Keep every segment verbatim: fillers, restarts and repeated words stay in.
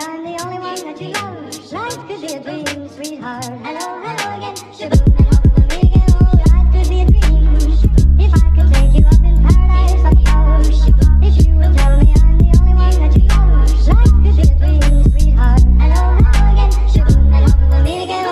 say I'm the only one that you love. Life could be a dream, sweetheart. Hello, hello again, shaboom, and all the vegan. Life could be a dream. If I could take you up in paradise, I would. If you would tell me I'm the only one that you love. Life could be a dream, sweetheart. Hello, hello again, shaboom, and all the vegan.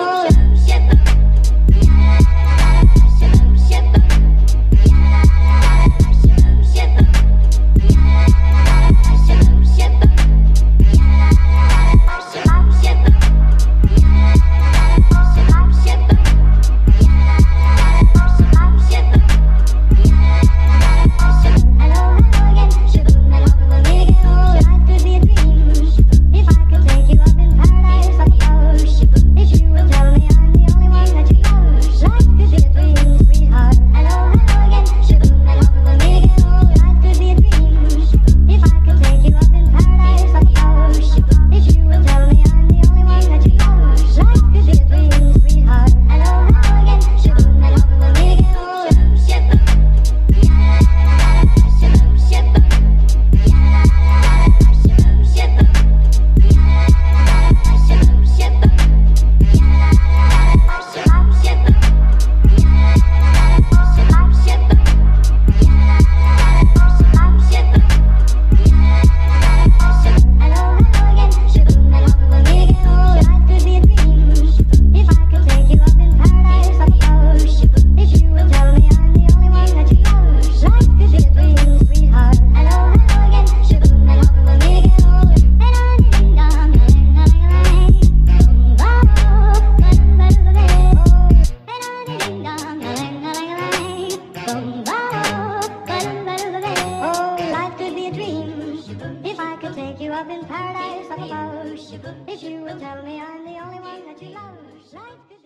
Up in paradise, I love. If you would tell me I'm the only one that you love, life could